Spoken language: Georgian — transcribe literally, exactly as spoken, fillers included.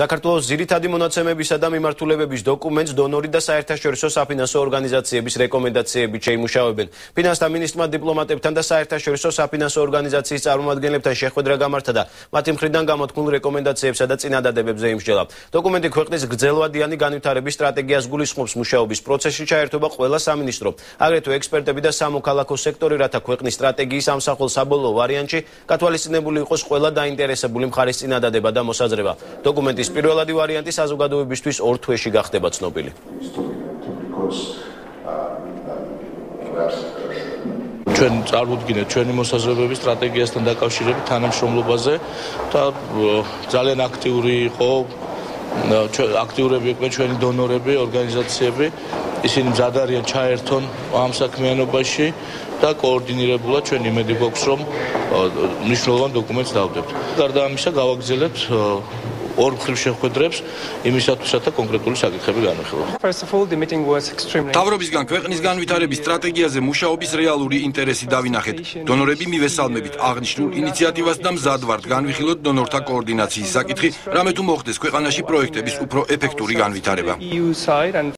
საქართველოს ძირითადი მონაცემებისა და მიმართულებების დოკუმენტს დონორი და საერთაშორისო საფინანსო ორგანიზაციების რეკომენდაციებით შეიმუშავებენ. Ფინანსთა მინისტრმა დიპლომატებთან და საერთაშორისო საფინანსო ორგანიზაციის წარმომადგენლებთან შეხვედრა გამართა და მათი მხრიდან გამოთქმულ რეკომენდაციებსა და წინადადებებზე იმსჯელა. დოკუმენტი ქვეყნის გრძელვადიანი განვითარების სტრატეგიას გულისხმობს მუშაობის პროცესში ჩაერთვება ყველა სამინისტრო, აგრეთვე ექსპერტები და სამოქალაქო სექტორი, რათა ქვეყნის სტრატეგიის ამსახველ საბოლოო ვარიანტში გათვალისწინებული იყოს ყველა დაინტერესებული მხარის წინადადება და მოსაზრება. Documentis პირველადი ვარიანტი საზოგადოებისთვის ორ თვეში გახდება ცნობილი. Ჩვენ წარვუდგინეთ ჩვენი მოსაზრებები სტრატეგიასთან დაკავშირებით თანამშრომლობაზე და ძალიან აქტიური იყო აქტიურები იყვნენ ჩვენი დონორები, ორგანიზაციები, ისინი მზად არიან ჩაერთონ ამ საქმიანობაში და კოორდინირებულად ჩვენ იმედი გვაქვს რომ მნიშვნელოვან დოკუმენტს დავდებთ. Გარდა ამისა გავაგრძელებთ ორ მხრივ შეხვედრებს იმისათვის, რათა კონკრეტული საკითხები განვიხილოთ. თავრობისგან ქვეყნის განვითარების სტრატეგიაზე მუშაობის რეალური ინტერესი დავინახეთ. დონორები მივესალმებით აღნიშნულ ინიციატივას და მზად ვართ განვიხილოთ დონორთა კოორდინაციის საკითხი, რამე თუ მოხდეს ქვეყანაში პროექტების უფრო ეფექტური განვითარება.